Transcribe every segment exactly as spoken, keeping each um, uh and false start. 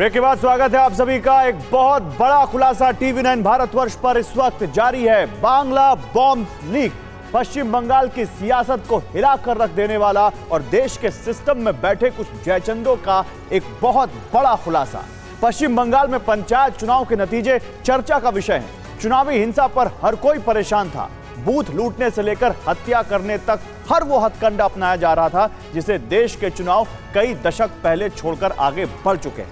Break के बाद स्वागत है आप सभी का। एक बहुत बड़ा खुलासा टीवी नाइन भारतवर्ष पर इस वक्त जारी है। बांग्ला बॉम्ब लीक पश्चिम बंगाल की सियासत को हिला कर रख देने वाला और देश के सिस्टम में बैठे कुछ जयचंदों का एक बहुत बड़ा खुलासा। पश्चिम बंगाल में पंचायत चुनाव के नतीजे चर्चा का विषय हैं। चुनावी हिंसा पर हर कोई परेशान था। बूथ लूटने से लेकर हत्या करने तक हर वो हथकंडा अपनाया जा रहा था जिसे देश के चुनाव कई दशक पहले छोड़कर आगे बढ़ चुके हैं।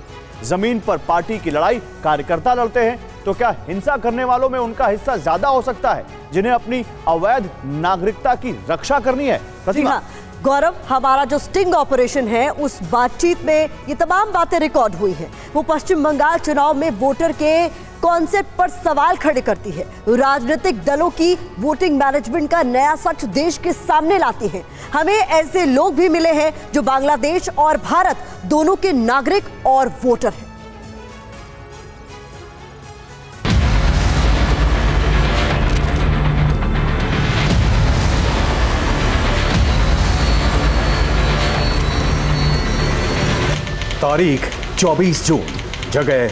जमीन पर पार्टी की लड़ाई कार्यकर्ता लड़ते हैं, तो क्या हिंसा करने वालों में उनका हिस्सा ज्यादा हो सकता है जिन्हें अपनी अवैध नागरिकता की रक्षा करनी है? प्रतिभा गौरव, हमारा जो स्टिंग ऑपरेशन है उस बातचीत में ये तमाम बातें रिकॉर्ड हुई है। वो पश्चिम बंगाल चुनाव में वोटर के कॉन्सेप्ट पर सवाल खड़े करती है, राजनीतिक दलों की वोटिंग मैनेजमेंट का नया सच देश के सामने लाती है। हमें ऐसे लोग भी मिले हैं जो बांग्लादेश और भारत दोनों के नागरिक और वोटर हैं। तारीख चौबीस जून, जगह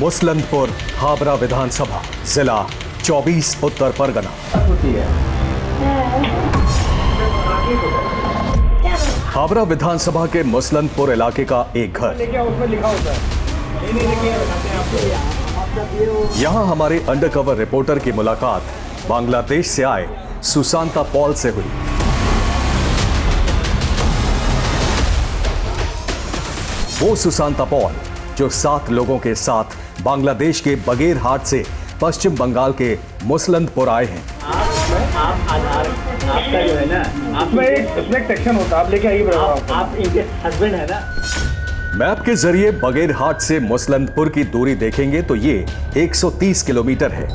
मुसलंदपुर हाबरा विधानसभा, जिला चौबीस उत्तर परगना। हाबरा विधानसभा के मुसलंदपुर इलाके का एक घर। यहाँ हमारे अंडरकवर रिपोर्टर की मुलाकात बांग्लादेश से आए सुशांता पॉल से हुई। वो सुशांता पॉल जो सात लोगों के साथ बांग्लादेश के बगेरहाट से पश्चिम बंगाल के मुसलंदपुर आए हैं। मैप के जरिए बगेरहाट से मुसलंदपुर की दूरी देखेंगे तो ये एक सौ तीस किलोमीटर है।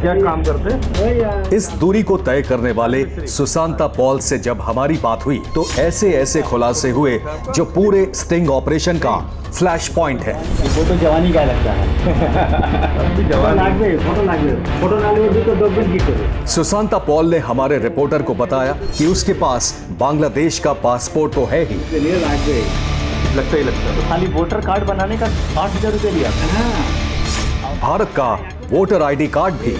क्या काम करते? इस दूरी को तय करने वाले सुशांता पॉल से जब हमारी बात हुई तो ऐसे ऐसे खुलासे हुए जो पूरे स्टिंग ऑपरेशन का फ्लैश पॉइंट है। वो तो जवानी का लगता है। जवान फोटो लागे, फोटो लागे भी तो दो। सुशांता पॉल ने हमारे रिपोर्टर को बताया कि उसके पास बांग्लादेश का पासपोर्ट तो है ही, लगता ही लगता है। तो खाली वोटर कार्ड बनाने का आठ हजार रुपये लिया। भारत का वोटर आईडी कार्ड भी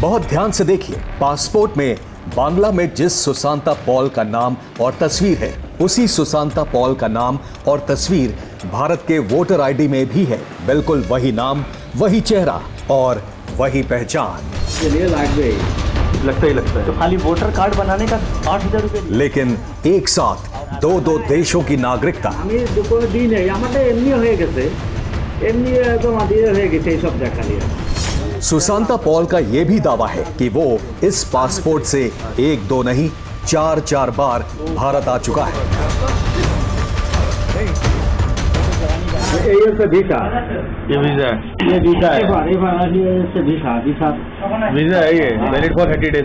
बहुत ध्यान से देखिए। पासपोर्ट में बांग्ला में जिस सुशांता पॉल का नाम और तस्वीर है उसी सुशांता पॉल का नाम और तस्वीर भारत के वोटर आईडी में भी है। बिल्कुल वही नाम, वही चेहरा और वही पहचान। लगता ही लगता है। तो खाली वोटर कार्ड बनाने का आठ हजार रुपये, लेकिन एक साथ दो दो देशों की नागरिकता। सुशांता पॉल का ये भी दावा है कि वो इस पासपोर्ट से एक दो नहीं चार चार बार भारत आ चुका है।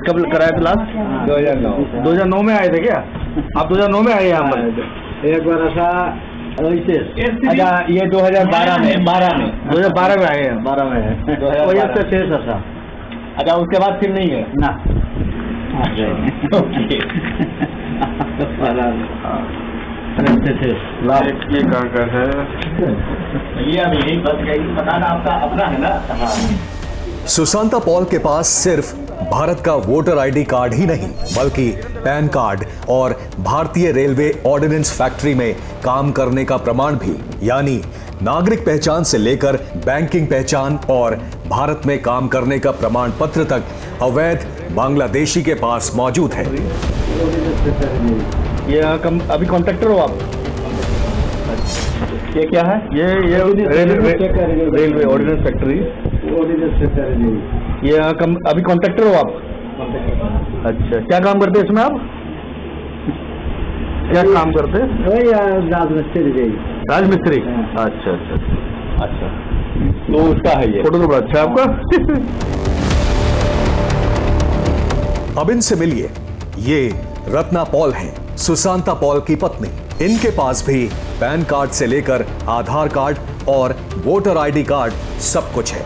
कब कराया था लास्ट? दो हजार नौ में आए थे क्या आप? दो हजार नौ में आए यहाँ पर एक बार ऐसा। अच्छा, ये दो हजार बारह में बारह में दो हजार बारह में आए हैं। बारह में है दो हजार बारह से शेष ऐसा। अच्छा, उसके बाद फिर नहीं है ना? ये कहाँ का है? ये अब यही बस गई, पता ना आपका अपना है ना। सुशांता पॉल के पास सिर्फ भारत का वोटर आईडी कार्ड ही नहीं बल्कि पैन कार्ड और भारतीय रेलवे ऑर्डिनेंस फैक्ट्री में काम करने का प्रमाण भी, यानी नागरिक पहचान से लेकर बैंकिंग पहचान और भारत में काम करने का प्रमाण पत्र तक अवैध बांग्लादेशी के पास मौजूद है। ये अभी कॉन्ट्रैक्टर हो आप? ये क्या है? ये ये रेलवे ऑर्डिनेंस फैक्ट्री। ये कम, अभी कॉन्ट्रैक्टर हो आप? अच्छा, क्या काम करते हैं इसमें आप? क्या काम करते हैं? राजमिस्त्री। राजमिस्त्री, अच्छा अच्छा अच्छा। तो उसका है ये फोटो तो बड़ा अच्छा आपका। अब इनसे मिलिए, ये रत्ना पॉल हैं, सुशांता पॉल की पत्नी। इनके पास भी पैन कार्ड से लेकर आधार कार्ड और वोटर आईडी कार्ड सब कुछ है,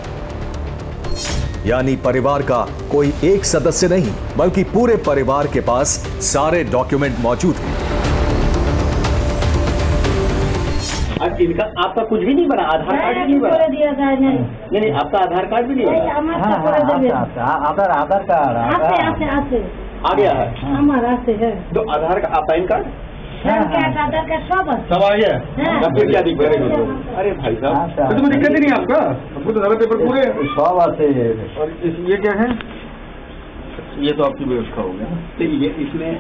यानी परिवार का कोई एक सदस्य नहीं बल्कि पूरे परिवार के पास सारे डॉक्यूमेंट मौजूद हैं। इनका आपका कुछ भी नहीं बना, आधार कार्ड भी नहीं बना दिया था। नहीं नहीं, आपका आधार कार्ड भी नहीं बना। आधार आधार कार्ड आ गया है हमारा तो आधार का पैन कार्ड आधार कार्ड सब सब आ गया। फिर क्या दिख रहा है? अरे भाई साहब तो दिक्कत ही नहीं आपका, हमको तो सारा पेपर पूरे सब आते हैं। और ये क्या है? ये तो आपकी व्यवस्था हो गया। तो ये इसमें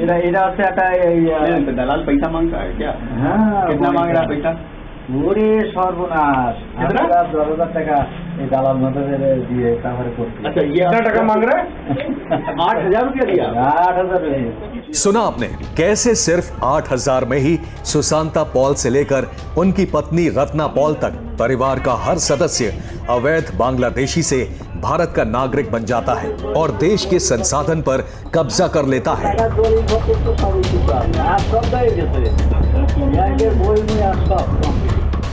इधर इधर से आता है दलाल पैसा मांगता है क्या? हाँ, कितना मांग रहा है पैसा? पूरे सर्वनाश टका दलाल मतलब दिए। अच्छा, ये आठ टका मांग रहा है? आठ हजार रुपया दिया। आठ हजार सुना आपने कैसे सिर्फ आठ हजार में ही सुशांता पॉल से लेकर उनकी पत्नी रत्ना पॉल तक परिवार का हर सदस्य अवैध बांग्लादेशी से भारत का नागरिक बन जाता है और देश के संसाधन पर कब्जा कर लेता है।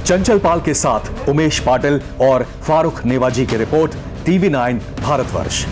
चंचल पाल के साथ उमेश पाटिल और फारूक नेवाजी की रिपोर्ट टीवी नाइन भारतवर्ष।